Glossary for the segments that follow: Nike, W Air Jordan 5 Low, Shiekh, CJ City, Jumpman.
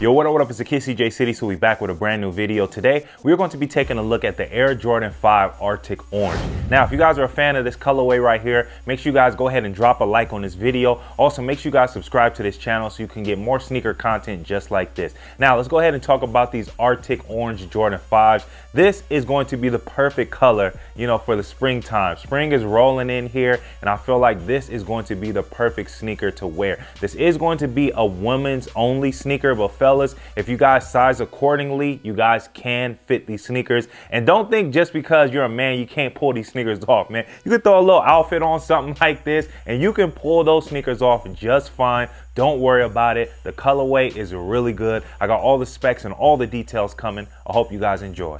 Yo, what up, it's the Kid CJ City, so we back with a brand new video. Today, we're going to be taking a look at the Air Jordan 5 Arctic Orange. Now, if you guys are a fan of this colorway right here, make sure you guys go ahead and drop a like on this video. Also, make sure you guys subscribe to this channel so you can get more sneaker content just like this. Now, let's go ahead and talk about these Arctic Orange Jordan 5s. This is going to be the perfect color, you know, for the springtime. Spring is rolling in here, and I feel like this is going to be the perfect sneaker to wear. This is going to be a women's only sneaker, but fellas, if you guys size accordingly, you guys can fit these sneakers. And don't think just because you're a man, you can't pull these sneakers off, man. You can throw a little outfit on, something like this, and you can pull those sneakers off just fine. Don't worry about it. The colorway is really good. I got all the specs and all the details coming. I hope you guys enjoy.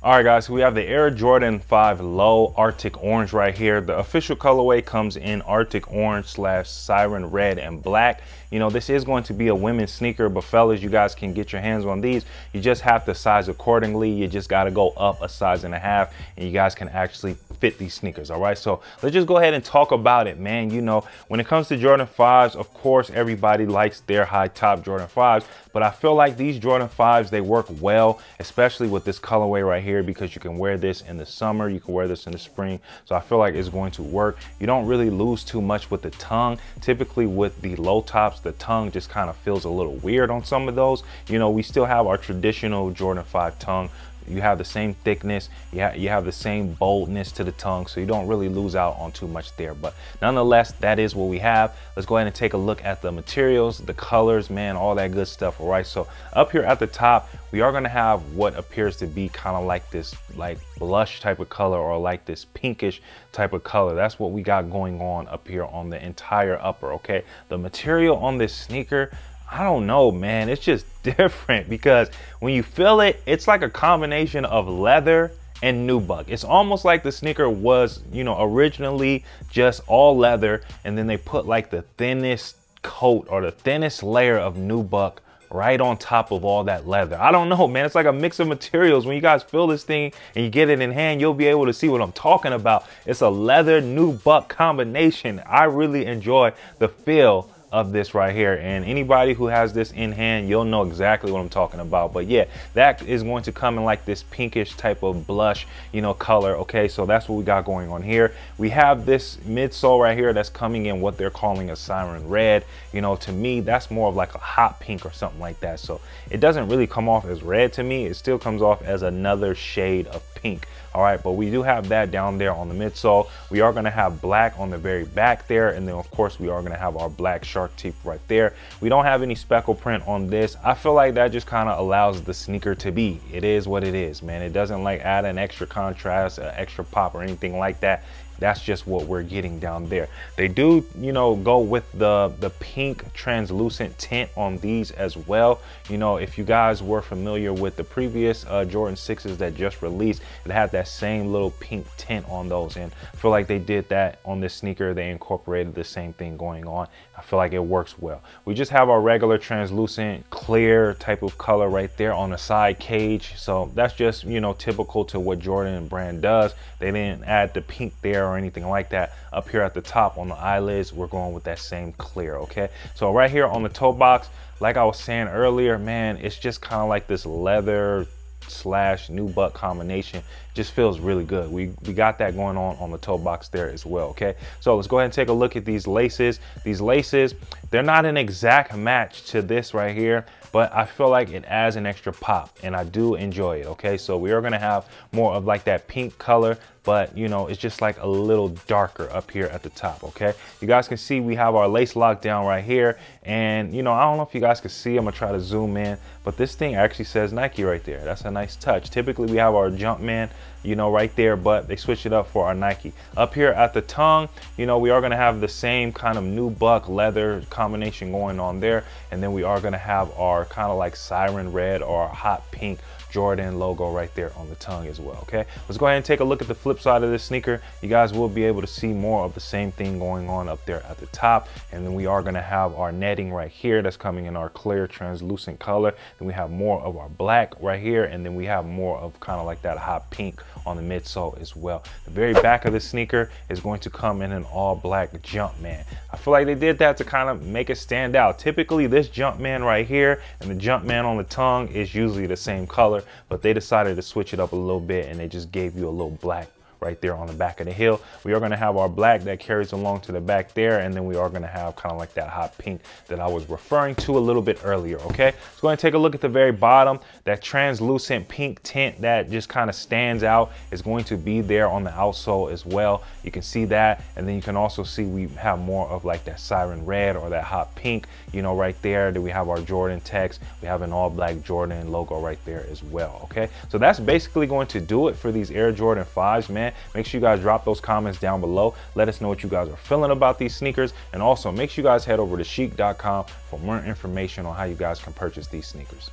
All right, guys, so we have the Air Jordan 5 Low Arctic Orange right here. The official colorway comes in Arctic Orange / Siren Red and Black. You know, this is going to be a women's sneaker, but fellas, you guys can get your hands on these. You just have to size accordingly. You just got to go up a size and a half, and you guys can actually fit these sneakers. All right, so let's just go ahead and talk about it, man. You know, when it comes to Jordan 5s, of course, everybody likes their high top Jordan 5s, but I feel like these Jordan 5s, they work well, especially with this colorway right here. Because you can wear this in the summer, you can wear this in the spring, so I feel like it's going to work. You don't really lose too much with the tongue. Typically with the low tops, the tongue just kind of feels a little weird on some of those. You know, we still have our traditional Jordan 5 tongue. You have the same thickness, you have the same boldness to the tongue, so you don't really lose out on too much there. But nonetheless, that is what we have. Let's go ahead and take a look at the materials, the colors, man, all that good stuff. All right, so up here at the top, we are gonna have what appears to be kind of like this like blush type of color, or like this pinkish type of color. That's what we got going on up here on the entire upper, okay? The material on this sneaker, I don't know, man, it's just different, because when you feel it, it's like a combination of leather and nubuck. It's almost like the sneaker was, you know, originally just all leather, and then they put like the thinnest coat or the thinnest layer of nubuck right on top of all that leather. I don't know, man, it's like a mix of materials. When you guys feel this thing and you get it in hand, you'll be able to see what I'm talking about. It's a leather nubuck combination. I really enjoy the feel of this right here, and anybody who has this in hand, you'll know exactly what I'm talking about. But yeah, that is going to come in like this pinkish type of blush, you know, color. Okay, so that's what we got going on here. We have this midsole right here that's coming in what they're calling a Siren Red. You know, to me, that's more of like a hot pink or something like that, so it doesn't really come off as red to me. It still comes off as another shade of pink. All right, but we do have that down there on the midsole. We are going to have black on the very back there, and then of course we are going to have our black shark teeth right there. We don't have any speckle print on this. I feel like that just kind of allows the sneaker to be. It is what it is, man. It doesn't like add an extra contrast, an extra pop, or anything like that. That's just what we're getting down there. They do, you know, go with the pink translucent tint on these as well. You know, if you guys were familiar with the previous Jordan 6s that just released, it had that same little pink tint on those, and I feel like they did that on this sneaker. They incorporated the same thing going on. I feel like it works well. We just have our regular translucent clear type of color right there on the side cage, so that's just, you know, typical to what Jordan brand does. They didn't add the pink there or anything like that. Up here at the top on the eyelids, we're going with that same clear. Okay, so right here on the toe box, like I was saying earlier, man, it's just kind of like this leather / nubuck combination. Just feels really good. We got that going on the toe box there as well. Okay, so let's go ahead and take a look at these laces. These laces, they're not an exact match to this right here, but I feel like it adds an extra pop, and I do enjoy it. Okay, so we are going to have more of like that pink color, but you know, it's just like a little darker up here at the top. Okay, you guys can see we have our lace lock down right here, and you know, I don't know if you guys can see, I'm gonna try to zoom in, but this thing actually says Nike right there. That's a nice touch. Typically we have our Jumpman, you know, right there, but they switch it up for our Nike. Up here at the tongue, you know, we are going to have the same kind of nubuck leather combination going on there, and then we are going to have our kind of like Siren Red or hot pink Jordan logo right there on the tongue as well, okay? Let's go ahead and take a look at the flip side of this sneaker. You guys will be able to see more of the same thing going on up there at the top. And then we are gonna have our netting right here that's coming in our clear translucent color. Then we have more of our black right here. And then we have more of kind of like that hot pink on the midsole as well. The very back of the sneaker is going to come in an all black jump man. I feel like they did that to kind of make it stand out. Typically this jump man right here and the jump man on the tongue is usually the same color, but they decided to switch it up a little bit and they just gave you a little black right there on the back of the heel. We are gonna have our black that carries along to the back there, and then we are gonna have kind of like that hot pink that I was referring to a little bit earlier, okay? Let's go ahead and take a look at the very bottom. That translucent pink tint that just kind of stands out is going to be there on the outsole as well. You can see that, and then you can also see we have more of like that siren red or that hot pink, you know, right there. Then we have our Jordan text. We have an all black Jordan logo right there as well, okay? So that's basically going to do it for these Air Jordan 5s, man. Make sure you guys drop those comments down below. Let us know what you guys are feeling about these sneakers. And also make sure you guys head over to Sheikh.com for more information on how you guys can purchase these sneakers.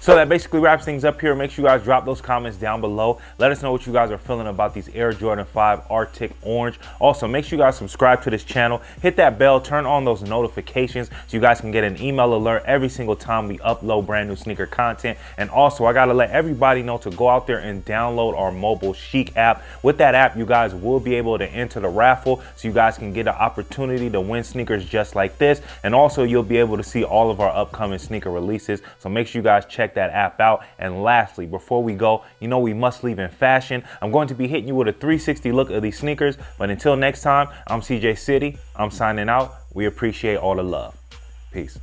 So that basically wraps things up here. Make sure you guys drop those comments down below. Let us know what you guys are feeling about these Air Jordan 5 Arctic Orange. Also, make sure you guys subscribe to this channel. Hit that bell, turn on those notifications so you guys can get an email alert every single time we upload brand new sneaker content. And also, I gotta let everybody know to go out there and download our mobile Sheikh app. With that app, you guys will be able to enter the raffle so you guys can get an opportunity to win sneakers just like this. And also, you'll be able to see all of our upcoming sneaker releases. So make sure you guys check that app out. And lastly, before we go, you know we must leave in fashion. I'm going to be hitting you with a 360 look of these sneakers, but until next time, I'm CJ City. I'm signing out. We appreciate all the love. Peace.